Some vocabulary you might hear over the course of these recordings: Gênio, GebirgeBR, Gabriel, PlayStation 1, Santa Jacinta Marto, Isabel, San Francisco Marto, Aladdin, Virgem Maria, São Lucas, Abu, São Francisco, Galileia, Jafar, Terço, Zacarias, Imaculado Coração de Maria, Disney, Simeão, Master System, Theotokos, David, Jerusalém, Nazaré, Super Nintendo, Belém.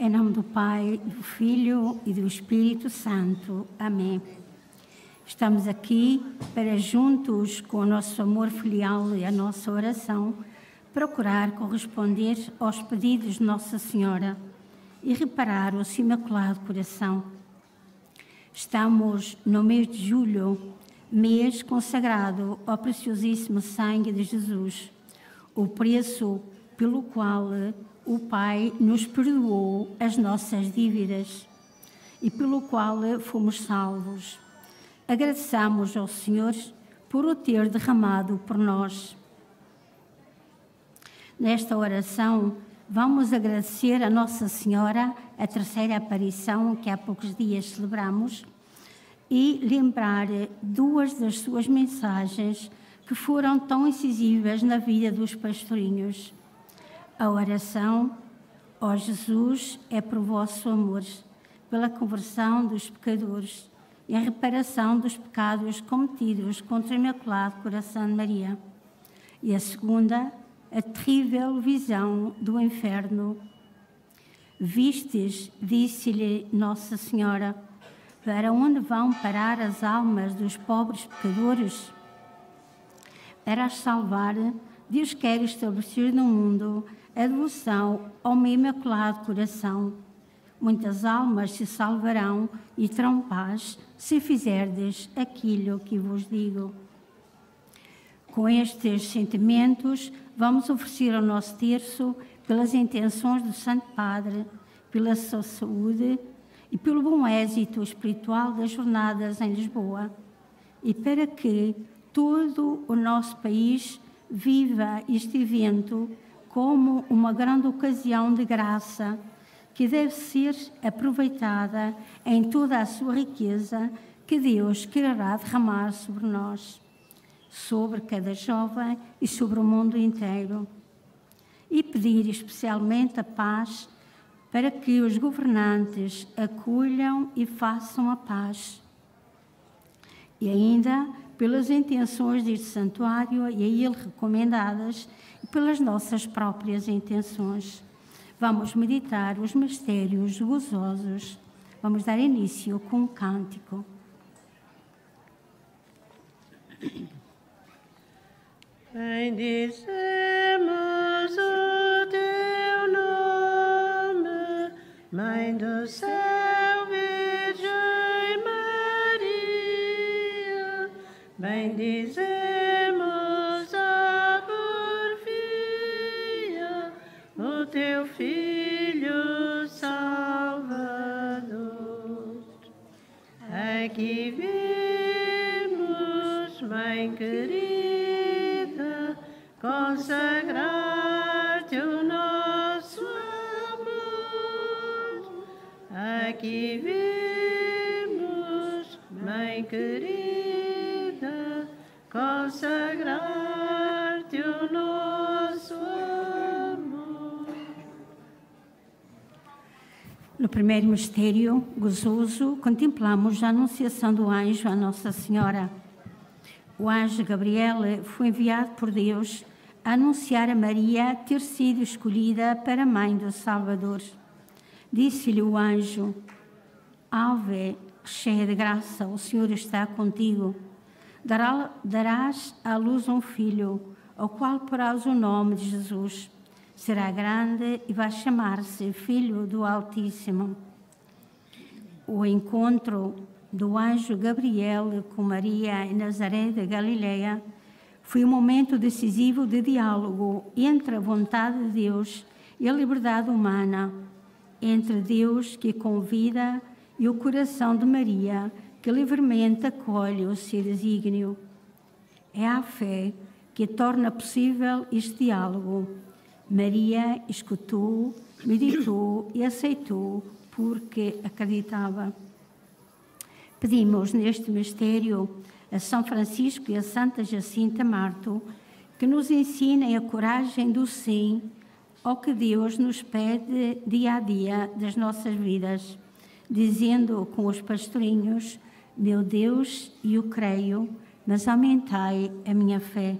Em nome do Pai, do Filho e do Espírito Santo. Amém. Estamos aqui para juntos, com o nosso amor filial e a nossa oração, procurar corresponder aos pedidos de Nossa Senhora e reparar o seu Imaculado Coração. Estamos no mês de julho, mês consagrado ao preciosíssimo sangue de Jesus, o preço pelo qual o Pai nos perdoou as nossas dívidas e pelo qual fomos salvos. Agradecemos ao Senhor por o ter derramado por nós. Nesta oração, vamos agradecer a Nossa Senhora, a terceira aparição que há poucos dias celebramos, e lembrar duas das suas mensagens que foram tão incisivas na vida dos pastorinhos. A oração, ó Jesus, é por vosso amor, pela conversão dos pecadores e a reparação dos pecados cometidos contra o Imaculado Coração de Maria. E a segunda, a terrível visão do inferno. Vistes, disse-lhe Nossa Senhora, para onde vão parar as almas dos pobres pecadores? Para as salvar, Deus quer estabelecer no mundo a devoção ao meu Imaculado Coração. Muitas almas se salvarão e terão paz se fizerdes aquilo que vos digo. Com estes sentimentos, vamos oferecer o nosso terço pelas intenções do Santo Padre, pela sua saúde e pelo bom êxito espiritual das jornadas em Lisboa, e para que todo o nosso país viva este evento como uma grande ocasião de graça que deve ser aproveitada em toda a sua riqueza que Deus quererá derramar sobre nós, sobre cada jovem e sobre o mundo inteiro. E pedir especialmente a paz para que os governantes acolham e façam a paz. E ainda pelas intenções deste santuário e a ele recomendadas, e pelas nossas próprias intenções. Vamos meditar os mistérios gozosos. Vamos dar início com um cântico. Bendizemos o teu nome, Mãe do céu, Virgem Maria. Bendizemos a porfia, o teu Filho Salvador. Aqui vimos, Mãe querida, consagrar-te o nosso amor. Aqui vimos, Mãe querida, consagrar-te o nosso amor. No primeiro mistério gozoso, contemplamos a anunciação do anjo à Nossa Senhora. O anjo Gabriel foi enviado por Deus a anunciar a Maria ter sido escolhida para a Mãe do Salvador. Disse-lhe o anjo: Ave, cheia de graça, o Senhor está contigo. Darás à luz um filho, ao qual porás o nome de Jesus. Será grande e vai chamar-se Filho do Altíssimo. O encontro do anjo Gabriel com Maria em Nazaré da Galileia foi um momento decisivo de diálogo entre a vontade de Deus e a liberdade humana, entre Deus que convida e o coração de Maria, que livremente acolhe o seu desígnio. É a fé que torna possível este diálogo. Maria escutou, meditou e aceitou porque acreditava. Pedimos neste mistério a São Francisco e a Santa Jacinta Marto que nos ensinem a coragem do sim ao que Deus nos pede dia a dia das nossas vidas, dizendo com os pastorinhos: meu Deus, eu creio, mas aumentai a minha fé.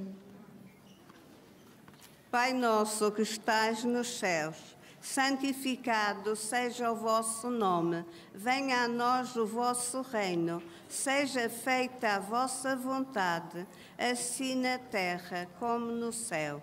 Pai nosso que estás nos céus, santificado seja o vosso nome, venha a nós o vosso reino, seja feita a vossa vontade, assim na terra como no céu.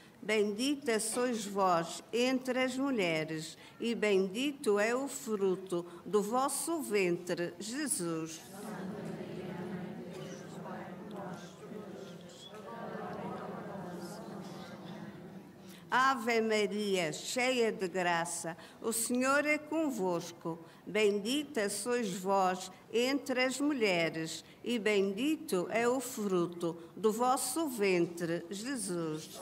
Bendita sois vós entre as mulheres, e bendito é o fruto do vosso ventre, Jesus. Ave Maria, cheia de graça, o Senhor é convosco. Bendita sois vós entre as mulheres, e bendito é o fruto do vosso ventre, Jesus.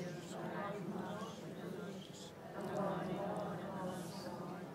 Deus, rogai por nós, pecadores, agora e na hora da nossa morte.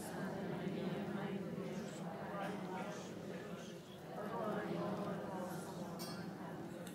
Maria, Mãe de Deus, rogai por nós, pecadores, agora e na hora da nossa morte.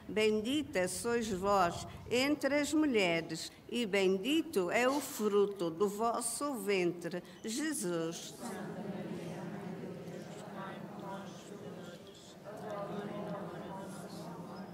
Bendita sois vós entre as mulheres, e bendito é o fruto do vosso ventre, Jesus. Santa Maria, Mãe de Deus, rogai por nós, pecadores, agora e na hora da nossa morte.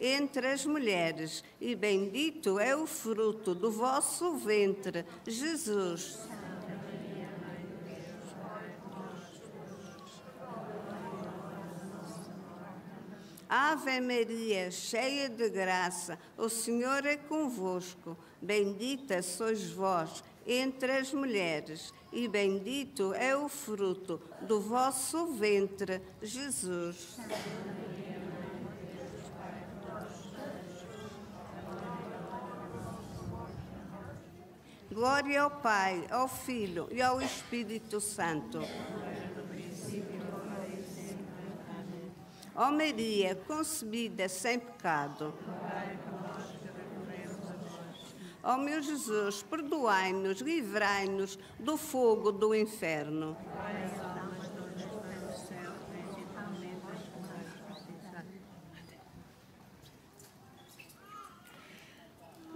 entre as mulheres, e bendito é o fruto do vosso ventre, Jesus. Ave Maria, cheia de graça, o Senhor é convosco. Bendita sois vós entre as mulheres, e bendito é o fruto do vosso ventre, Jesus. Glória ao Pai, ao Filho e ao Espírito Santo. Ó Maria, concebida sem pecado. Ó meu Jesus, perdoai-nos, livrai-nos do fogo do inferno.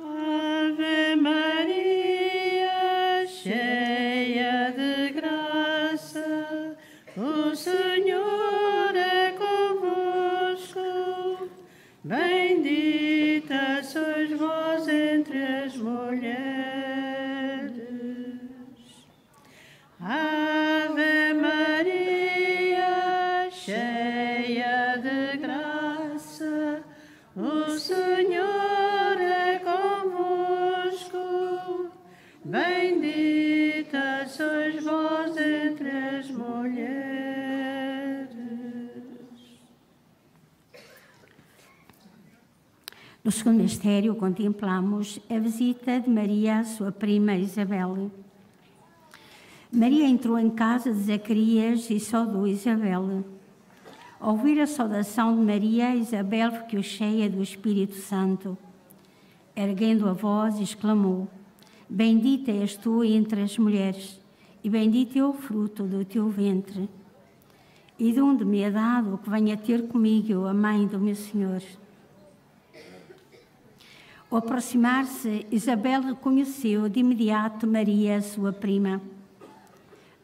Ave Maria, cheia de graça, o Senhor é convosco. Bendita bendita sois vós entre as mulheres. Ave Maria, cheia de graça, o Senhor é convosco. Bendita sois vós entre as mulheres. No segundo mistério, contemplamos a visita de Maria à sua prima Isabel. Maria entrou em casa de Zacarias e saudou Isabel. Ao ouvir a saudação de Maria, Isabel ficou cheia do Espírito Santo. Erguendo a voz, exclamou: Bendita és tu entre as mulheres, e bendito é o fruto do teu ventre. E de onde me é dado que venha ter comigo a mãe do meu Senhor? Ao aproximar-se, Isabel reconheceu de imediato Maria, sua prima.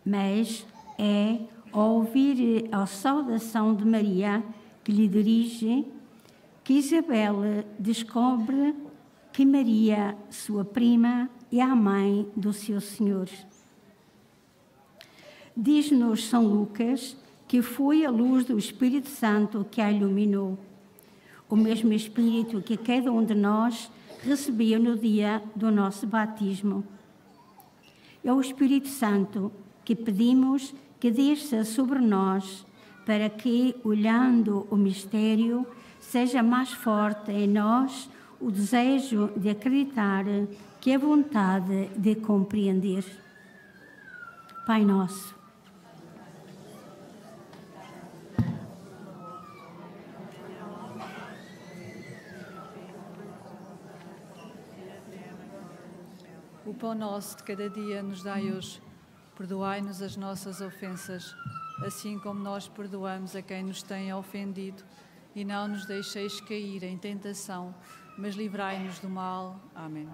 Mas é ao ouvir a saudação de Maria, que lhe dirige, que Isabel descobre que Maria, sua prima, é a mãe do seu Senhor. Diz-nos São Lucas que foi a luz do Espírito Santo que a iluminou, o mesmo Espírito que cada um de nós recebeu no dia do nosso batismo. É o Espírito Santo que pedimos que desça sobre nós, para que, olhando o mistério, seja mais forte em nós o desejo de acreditar, que a vontade de compreender. Pai nosso. O pão nosso de cada dia nos dai hoje. Perdoai-nos as nossas ofensas, assim como nós perdoamos a quem nos tem ofendido. E não nos deixeis cair em tentação, mas livrai-nos do mal. Amém.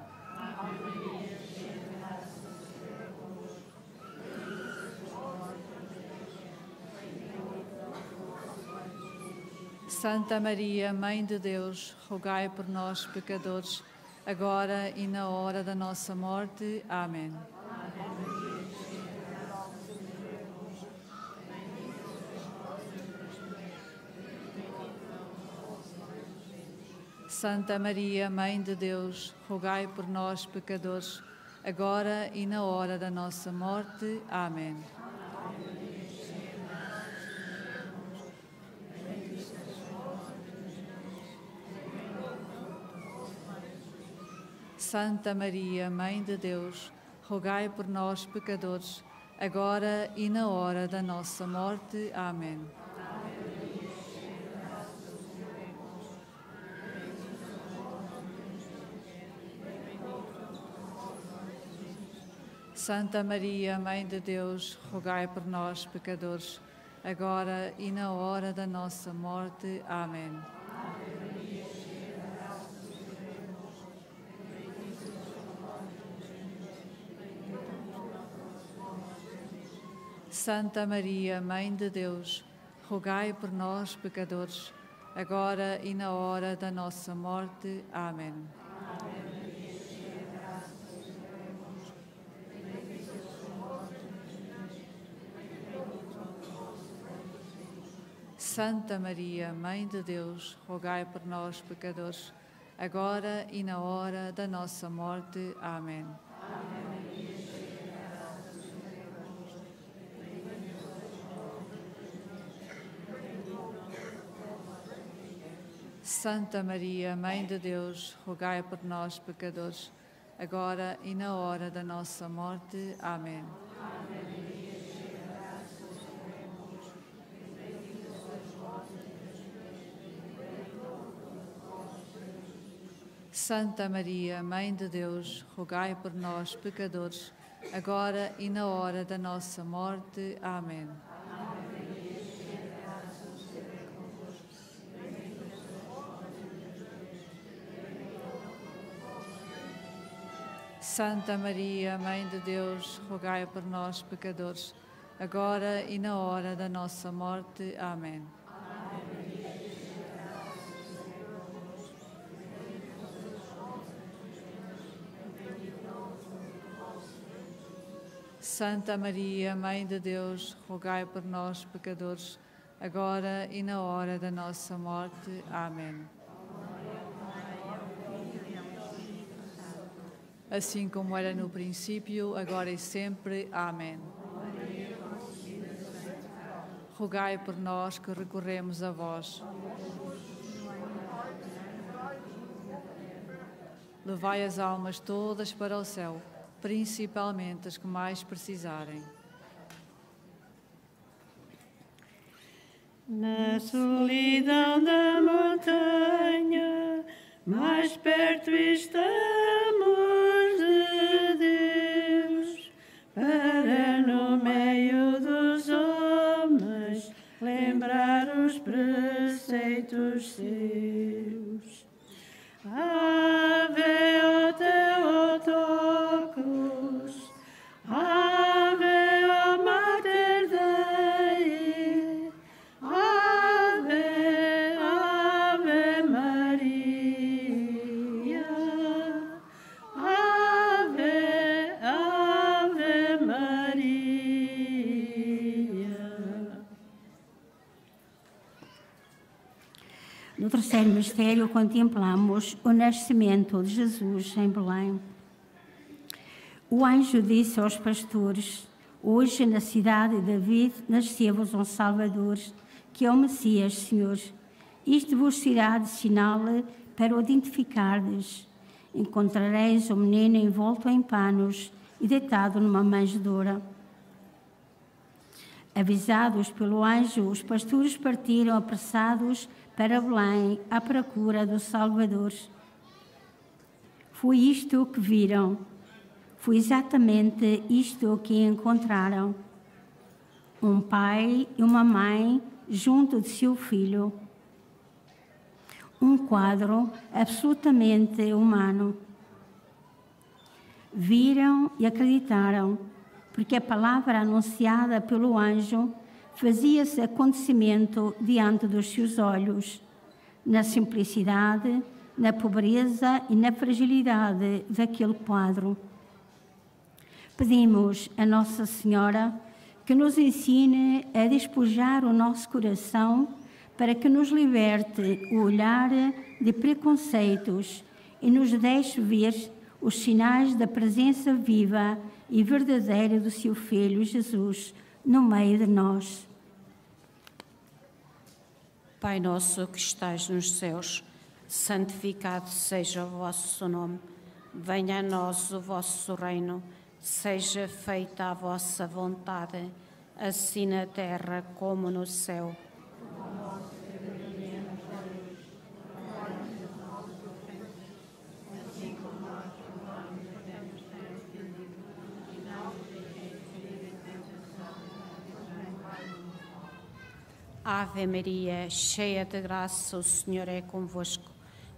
Santa Maria, Mãe de Deus, rogai por nós, pecadores, agora e na hora da nossa morte. Amém. Santa Maria, Mãe de Deus, rogai por nós, pecadores, agora e na hora da nossa morte. Amém. Santa Maria, Mãe de Deus, rogai por nós, pecadores, agora e na hora da nossa morte. Amém. Santa Maria, Mãe de Deus, rogai por nós, pecadores, agora e na hora da nossa morte. Amém. Santa Maria, Mãe de Deus, rogai por nós, pecadores, agora e na hora da nossa morte. Amém. Santa Maria, Mãe de Deus, rogai por nós, pecadores, agora e na hora da nossa morte. Amém. Santa Maria, Mãe de Deus, rogai por nós, pecadores, agora e na hora da nossa morte. Amém. Santa Maria, Mãe de Deus, rogai por nós, pecadores, agora e na hora da nossa morte. Amém. Santa Maria, Mãe de Deus, rogai por nós, pecadores, agora e na hora da nossa morte. Amém. Santa Maria, Mãe de Deus, rogai por nós, pecadores, agora e na hora da nossa morte. Amém. Assim como era no princípio, agora e sempre. Amém. Rogai por nós que recorremos a vós. Levai as almas todas para o céu, principalmente as que mais precisarem. Na solidão da montanha, mais perto estamos de Deus, para no meio dos homens lembrar os preceitos seus. Ave, ó Theotokos, ave, ó Mater Dei, ave, ave Maria, ave, ave Maria. No terceiro mistério contemplamos o nascimento de Jesus em Belém. O anjo disse aos pastores: hoje na cidade de David nasceu-vos um Salvador, que é o Messias, Senhor. Isto vos será de sinal para o identificardes. Encontrareis o menino envolto em panos e deitado numa manjedoura. Avisados pelo anjo, os pastores partiram apressados para Belém à procura do Salvador. Foi isto que viram. Foi exatamente isto que encontraram: um pai e uma mãe junto de seu filho. Um quadro absolutamente humano. Viram e acreditaram, porque a palavra anunciada pelo anjo fazia-se acontecimento diante dos seus olhos, na simplicidade, na pobreza e na fragilidade daquele quadro. Pedimos a Nossa Senhora que nos ensine a despojar o nosso coração para que nos liberte o olhar de preconceitos e nos deixe ver os sinais da presença viva e verdadeira do seu Filho Jesus no meio de nós. Pai nosso que estais nos céus, santificado seja o vosso nome. Venha a nós o vosso reino. Seja feita a vossa vontade, assim na terra como no céu. Ave Maria, cheia de graça, o Senhor é convosco.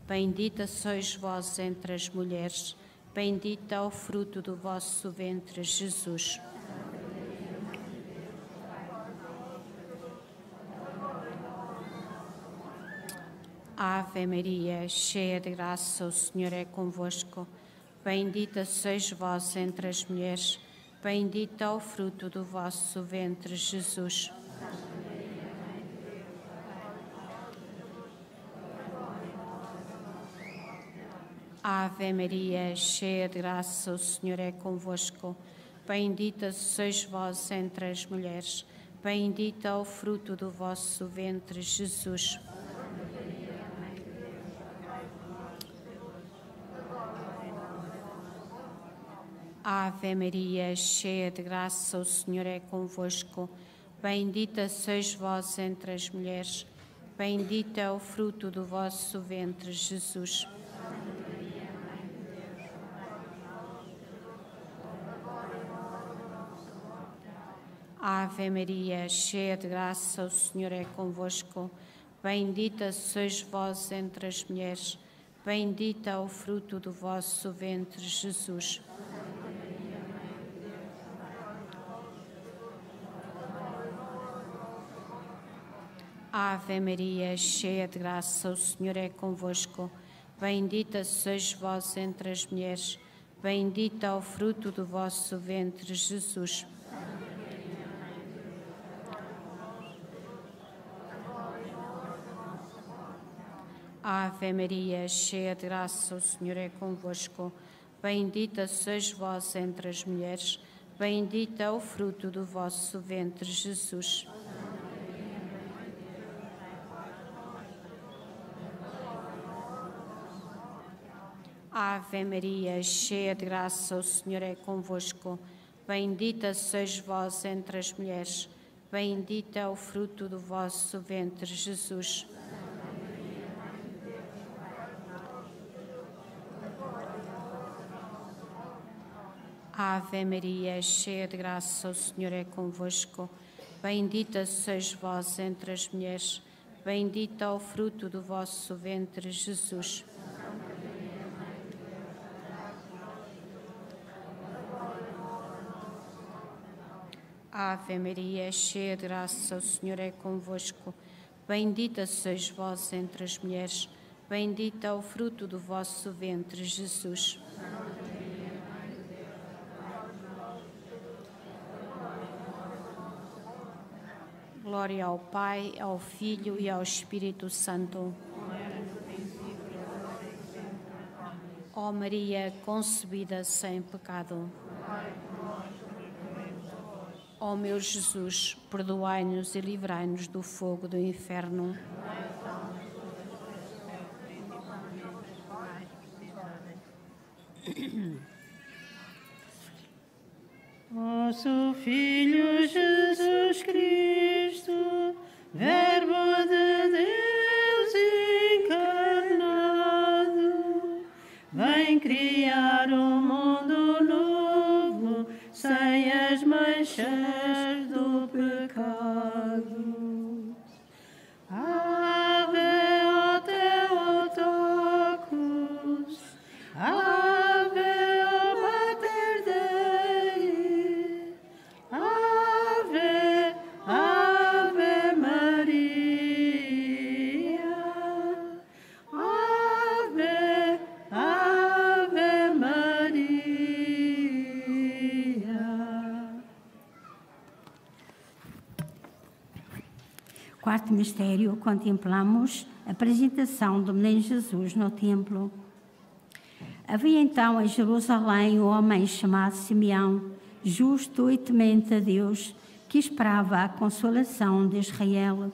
Bendita sois vós entre as mulheres. Bendita é o fruto do vosso ventre, Jesus. Ave Maria, cheia de graça, o Senhor é convosco. Bendita sois vós entre as mulheres. Bendita é o fruto do vosso ventre, Jesus. Ave Maria, cheia de graça, o Senhor é convosco. Bendita sois vós entre as mulheres. Bendita é o fruto do vosso ventre, Jesus. Ave Maria, cheia de graça, o Senhor é convosco. Bendita sois vós entre as mulheres. Bendita é o fruto do vosso ventre, Jesus. Ave Maria, cheia de graça, o Senhor é convosco. Bendita sois vós entre as mulheres. Bendita é o fruto do vosso ventre, Jesus. Ave Maria, cheia de graça, o Senhor é convosco. Bendita sois vós entre as mulheres. Bendita é o fruto do vosso ventre, Jesus. Ave Maria, cheia de graça, o Senhor é convosco. Bendita sois vós entre as mulheres, bendito é o fruto do vosso ventre, Jesus. Ave Maria, cheia de graça, o Senhor é convosco. Bendita sois vós entre as mulheres, bendito é o fruto do vosso ventre, Jesus. Ave Maria, cheia de graça, o Senhor é convosco. Bendita sois vós entre as mulheres, bendito é o fruto do vosso ventre, Jesus. Ave Maria, cheia de graça, o Senhor é convosco. Bendita sois vós entre as mulheres, bendito é o fruto do vosso ventre, Jesus. Glória ao Pai, ao Filho e ao Espírito Santo. Ó Maria, concebida sem pecado. Ó meu Jesus, perdoai-nos e livrai-nos do fogo do inferno. Vosso Filho Jesus Cristo, Verbo de Deus encarnado, vem criar um mundo novo, sem as manchas do pecado. Ave, ó teu tocos, Quarto mistério, contemplamos a apresentação do menino Jesus no templo. Havia então em Jerusalém um homem chamado Simeão, justo e temente a Deus, que esperava a consolação de Israel.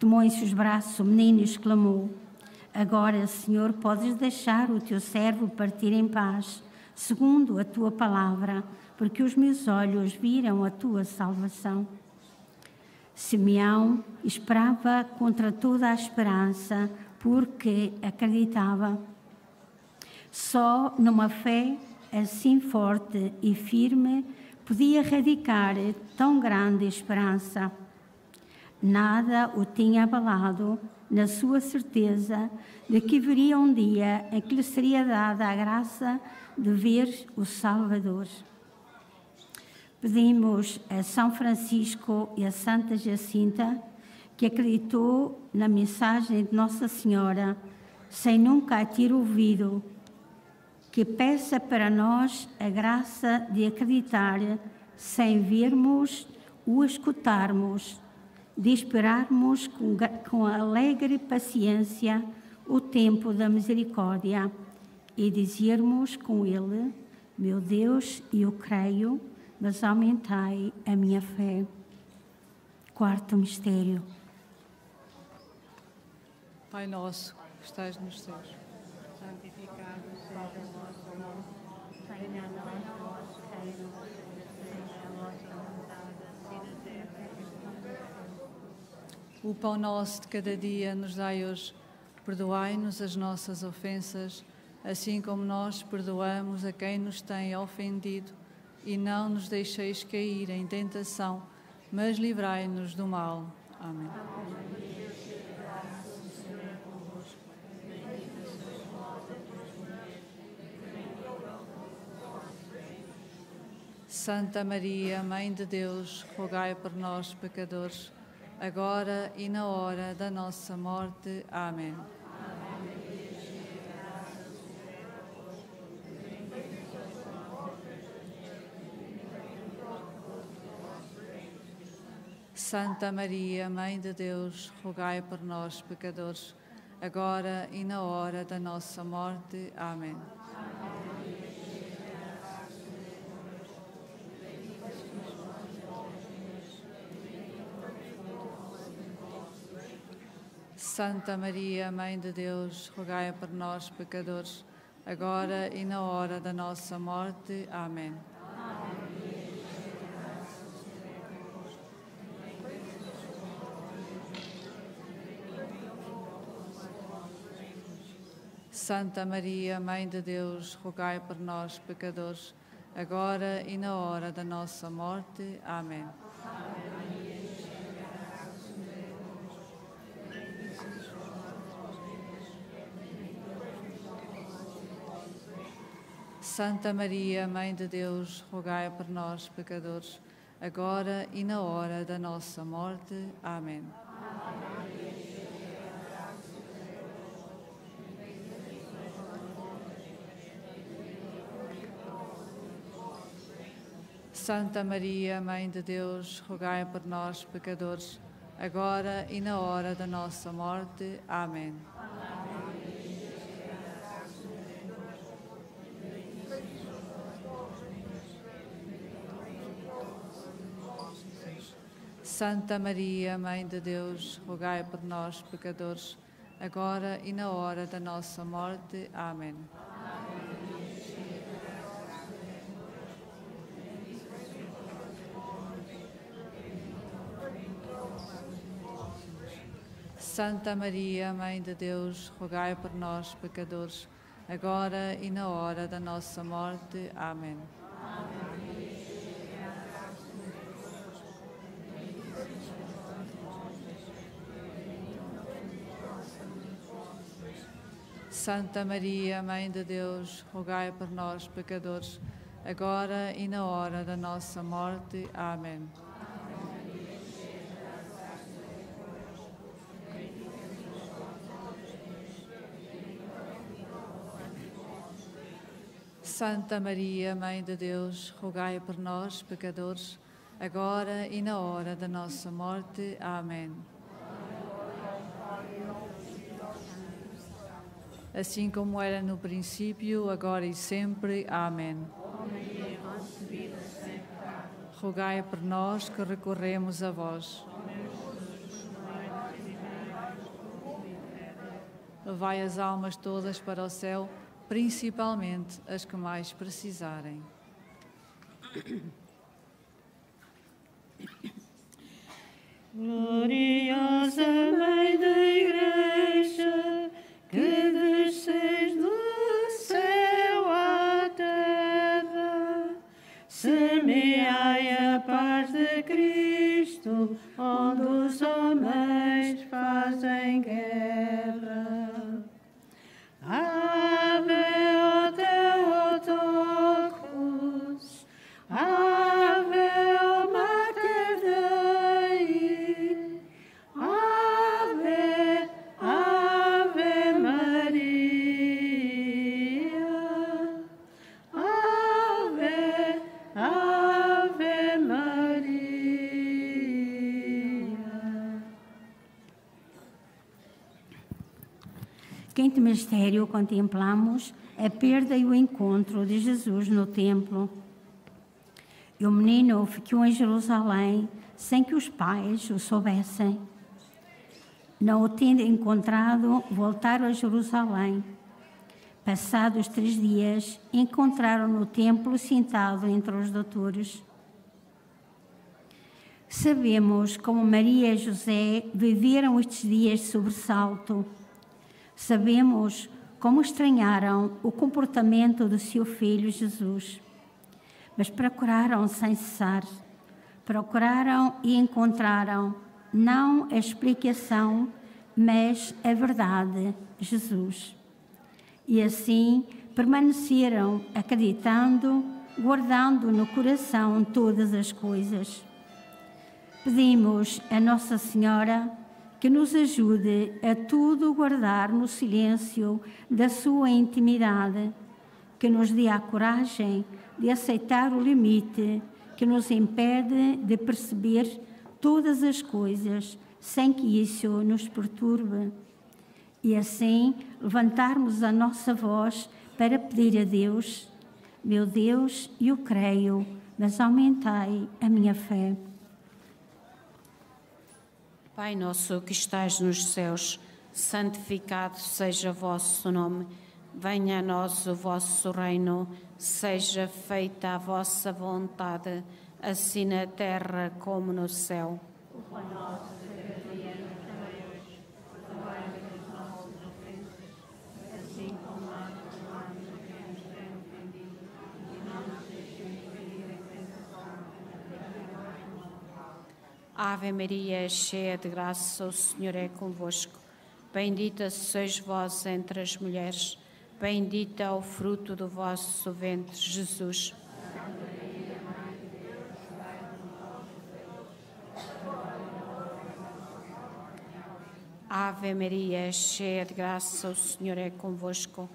Tomou em seus braços o menino e exclamou: Agora, Senhor, podes deixar o teu servo partir em paz, segundo a tua palavra, porque os meus olhos viram a tua salvação. Simeão esperava contra toda a esperança, porque acreditava. Só numa fé assim forte e firme podia radicar tão grande esperança. Nada o tinha abalado na sua certeza de que viria um dia em que lhe seria dada a graça de ver o Salvador. Pedimos a São Francisco e a Santa Jacinta, que acreditou na mensagem de Nossa Senhora, sem nunca a ter ouvido, que peça para nós a graça de acreditar, sem vermos ou escutarmos, de esperarmos com alegre paciência o tempo da misericórdia e dizermos com ele: Meu Deus, eu creio, mas aumentai a minha fé. Quarto mistério. Pai nosso, que estás nos céus, santificado seja o vosso nome, venha a nós o vosso reino, seja a vossa vontade, assim na terra como no céu. O pão nosso de cada dia nos dai hoje, perdoai-nos as nossas ofensas, assim como nós perdoamos a quem nos tem ofendido. E não nos deixeis cair em tentação, mas livrai-nos do mal. Amém. Santa Maria, Mãe de Deus, rogai por nós, pecadores, agora e na hora da nossa morte. Amém. Santa Maria, Mãe de Deus, rogai por nós, pecadores, agora e na hora da nossa morte. Amém. Santa Maria, Mãe de Deus, rogai por nós, pecadores, agora e na hora da nossa morte. Amém. Santa Maria, Mãe de Deus, rogai por nós, pecadores, agora e na hora da nossa morte. Amém. Santa Maria, Mãe de Deus, rogai por nós, pecadores, agora e na hora da nossa morte. Amém. Santa Maria, Mãe de Deus, rogai por nós, pecadores, agora e na hora da nossa morte. Amém. Santa Maria, Mãe de Deus, rogai por nós, pecadores, agora e na hora da nossa morte. Amém. Santa Maria, Mãe de Deus, rogai por nós, pecadores, agora e na hora da nossa morte. Amém. Santa Maria, Mãe de Deus, rogai por nós, pecadores, agora e na hora da nossa morte. Amém. Santa Maria, Mãe de Deus, rogai por nós, pecadores, agora e na hora da nossa morte. Amém. Assim como era no princípio, agora e sempre. Amém. Rogai por nós que recorremos a vós. Levai as almas todas para o céu, principalmente as que mais precisarem. Gloriosa Mãe da Igreja, que desces do céu à terra, semeai a paz de Cristo, onde os homens fazem guerra. Ave, o Teotocos, ave, o Mater Dei, ave, ave Maria, ave, ave Maria. Quinto mistério, contemplamos a perda e o encontro de Jesus no templo. E o menino ficou em Jerusalém sem que os pais o soubessem. Não o tendo encontrado, voltaram a Jerusalém. Passados 3 dias, encontraram no templo sentado entre os doutores. Sabemos como Maria e José viveram estes dias de sobressalto. Sabemos como estranharam o comportamento do seu filho Jesus, mas procuraram sem cessar, procuraram e encontraram não a explicação, mas a verdade, Jesus. E assim permaneceram acreditando, guardando no coração todas as coisas. Pedimos a Nossa Senhora que nos ajude a tudo guardar no silêncio da sua intimidade, que nos dê a coragem de aceitar o limite que nos impede de perceber todas as coisas sem que isso nos perturbe e assim levantarmos a nossa voz para pedir a Deus: meu Deus, eu creio, mas aumentai a minha fé. Pai nosso que estais nos céus, santificado seja o vosso nome. Venha a nós o vosso reino. Seja feita a vossa vontade, assim na terra como no céu. O pão nosso de cada dia nos dai hoje. Perdoai as nossas ofensas, assim como nós perdoamos a quem nos tem ofendido. E não nos deixeis cair em tentação, mas livrai-nos do mal. Ave Maria, cheia de graça, o Senhor é convosco. Bendita sois vós entre as mulheres, bendito é o fruto do vosso ventre, Jesus. Santa Maria, Mãe de Deus, rogai por nós, pecadores, agora e na hora da nossa morte. Ave Maria, cheia de graça, o Senhor é convosco.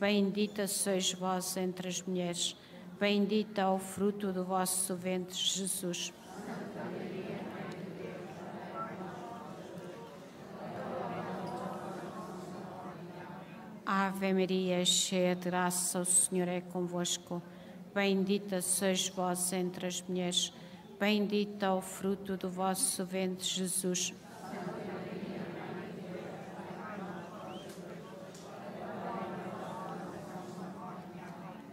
Bendita sois vós entre as mulheres, bendito é o fruto do vosso ventre, Jesus. Santa Maria, Ave Maria, cheia de graça, o Senhor é convosco. Bendita sois vós entre as mulheres, bendito é o fruto do vosso ventre, Jesus.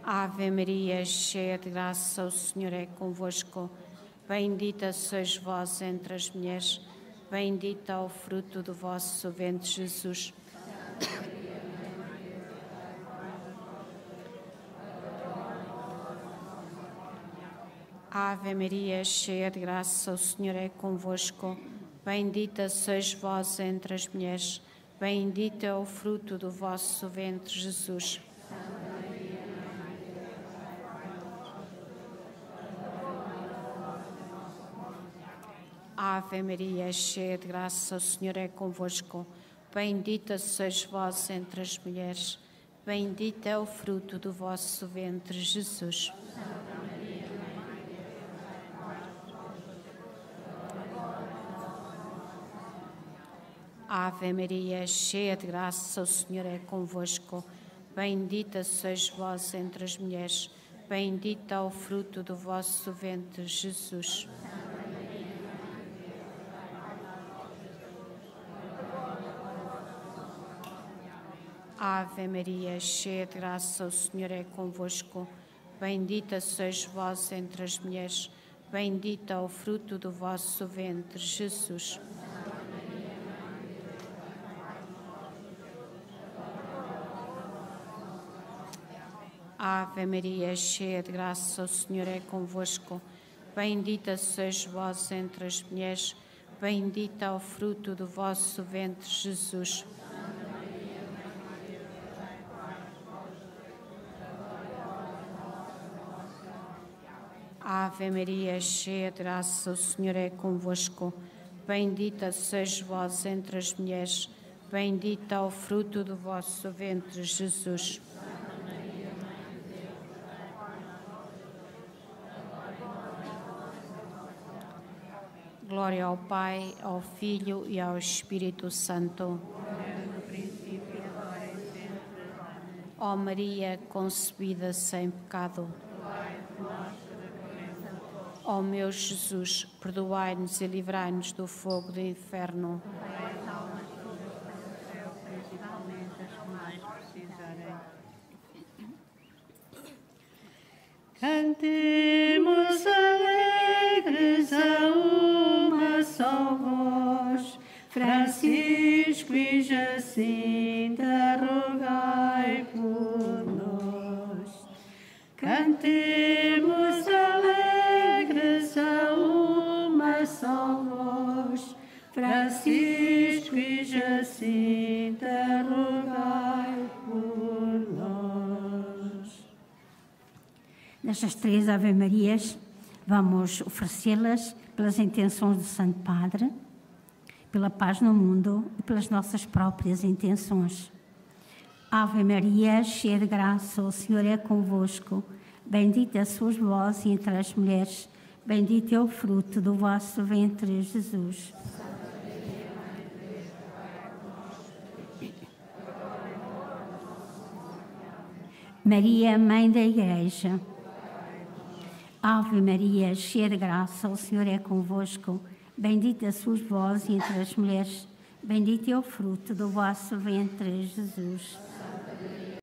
Ave Maria, cheia de graça, o Senhor é convosco. Bendita sois vós entre as mulheres, bendito é o fruto do vosso ventre, Jesus. Ave Maria, cheia de graça, o Senhor é convosco. Bendita sois vós entre as mulheres, bendito é o fruto do vosso ventre, Jesus. Ave Maria, cheia de graça, o Senhor é convosco. Bendita sois vós entre as mulheres, bendito é o fruto do vosso ventre, Jesus. Ave Maria, cheia de graça, o Senhor é convosco. Bendita sois vós entre as mulheres, bendito é o fruto do vosso ventre, Jesus. Ave Maria, cheia de graça, o Senhor é convosco. Bendita sois vós entre as mulheres, bendito é o fruto do vosso ventre, Jesus. Ave Maria, cheia de graça, o Senhor é convosco. Bendita sois vós entre as mulheres, bendito é o fruto do vosso ventre, Jesus. Santa Maria, Mãe de Deus, rogai por nós, pecadores, agora e na hora da nossa morte. Amém. Ave Maria, cheia de graça, o Senhor é convosco. Bendita sois vós entre as mulheres, bendito é o fruto do vosso ventre, Jesus. Glória ao Pai, ao Filho e ao Espírito Santo. No princípio, agora e sempre. Ó Maria concebida sem pecado. Perdoai por nós pela ofensa. Ó meu Jesus, perdoai-nos e livrai-nos do fogo do inferno. Levai as almas todas para o céu, principalmente as que mais precisarem. Cantemos alegres só vós, Francisco e Jacinta, rogai por nós. Cantemos alegres a uma só voz, Francisco e Jacinta, rogai por nós. Nestas três Ave Marias, vamos oferecê-las pelas intenções do Santo Padre, pela paz no mundo e pelas nossas próprias intenções. Ave Maria, cheia de graça, o Senhor é convosco. Bendita sois vós entre as mulheres, Bendito é o fruto do vosso ventre, Jesus. Maria, Mãe da Igreja. Ave Maria, cheia de graça, o Senhor é convosco. Bendita sois vós entre as mulheres. Bendito é o fruto do vosso ventre, Jesus.